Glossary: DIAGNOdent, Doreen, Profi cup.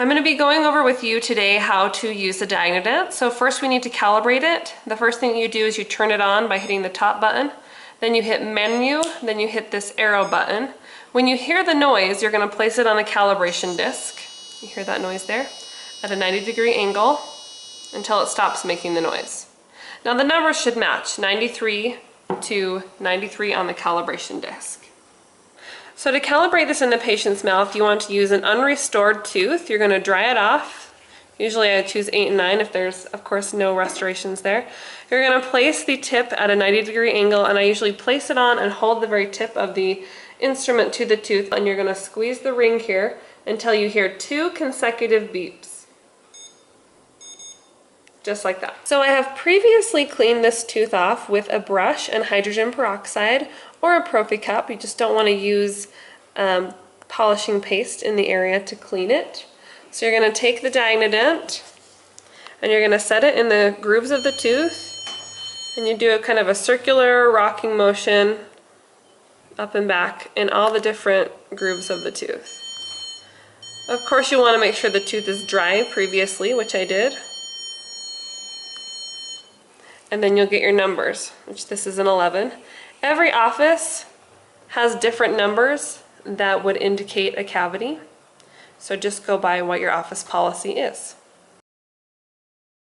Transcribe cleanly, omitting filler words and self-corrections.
I'm going to be going over with you today how to use the DIAGNOdent. So first we need to calibrate it. The first thing you do is you turn it on by hitting the top button, then you hit menu, then you hit this arrow button. When you hear the noise, you're going to place it on a calibration disc. You hear that noise there? At a 90-degree angle until it stops making the noise. Now the numbers should match, 93 to 93 on the calibration disc. So to calibrate this in the patient's mouth, you want to use an unrestored tooth. You're going to dry it off. Usually I choose 8 and 9 if there's, of course, no restorations there. You're going to place the tip at a 90-degree angle, and I usually place it on and hold the very tip of the instrument to the tooth, and you're going to squeeze the ring here until you hear 2 consecutive beeps. Just like that. So I have previously cleaned this tooth off with a brush and hydrogen peroxide or a Profi cup. You just don't want to use polishing paste in the area to clean it. So you're going to take the DIAGNOdent and you're going to set it in the grooves of the tooth, and you do a kind of a circular rocking motion up and back in all the different grooves of the tooth. Of course you want to make sure the tooth is dry previously, which I did. And then you'll get your numbers, which this is an 11. Every office has different numbers that would indicate a cavity, so just go by what your office policy is.